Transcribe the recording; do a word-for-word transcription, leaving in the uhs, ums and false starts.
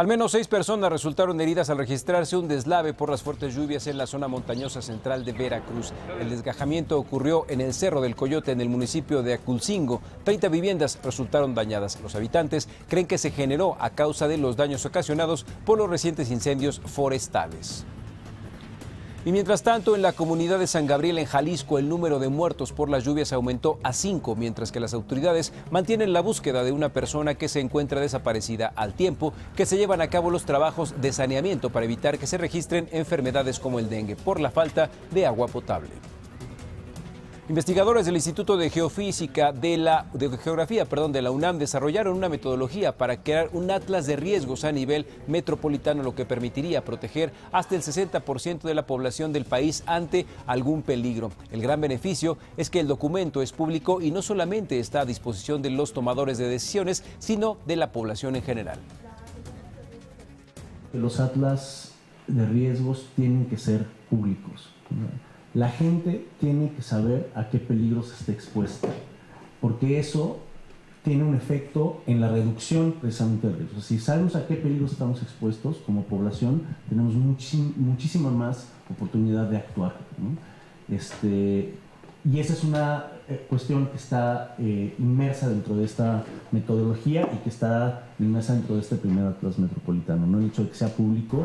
Al menos seis personas resultaron heridas al registrarse un deslave por las fuertes lluvias en la zona montañosa central de Veracruz. El desgajamiento ocurrió en el Cerro del Coyote, en el municipio de Aculcingo. treinta viviendas resultaron dañadas. Los habitantes creen que se generó a causa de los daños ocasionados por los recientes incendios forestales. Y mientras tanto, en la comunidad de San Gabriel, en Jalisco, el número de muertos por las lluvias aumentó a cinco, mientras que las autoridades mantienen la búsqueda de una persona que se encuentra desaparecida, al tiempo que se llevan a cabo los trabajos de saneamiento para evitar que se registren enfermedades como el dengue por la falta de agua potable. Investigadores del Instituto de Geofísica de la de Geografía, perdón, de la UNAM desarrollaron una metodología para crear un atlas de riesgos a nivel metropolitano, lo que permitiría proteger hasta el sesenta por ciento de la población del país ante algún peligro. El gran beneficio es que el documento es público y no solamente está a disposición de los tomadores de decisiones, sino de la población en general. Los atlas de riesgos tienen que ser públicos, ¿no? La gente tiene que saber a qué peligros está expuesta, porque eso tiene un efecto en la reducción precisamente de riesgos. Si sabemos a qué peligros estamos expuestos como población, tenemos muchísima más oportunidad de actuar, ¿no? Este, y esa es una cuestión que está eh, inmersa dentro de esta metodología y que está inmersa dentro de este primer atlas metropolitano, ¿no? El hecho de que sea público.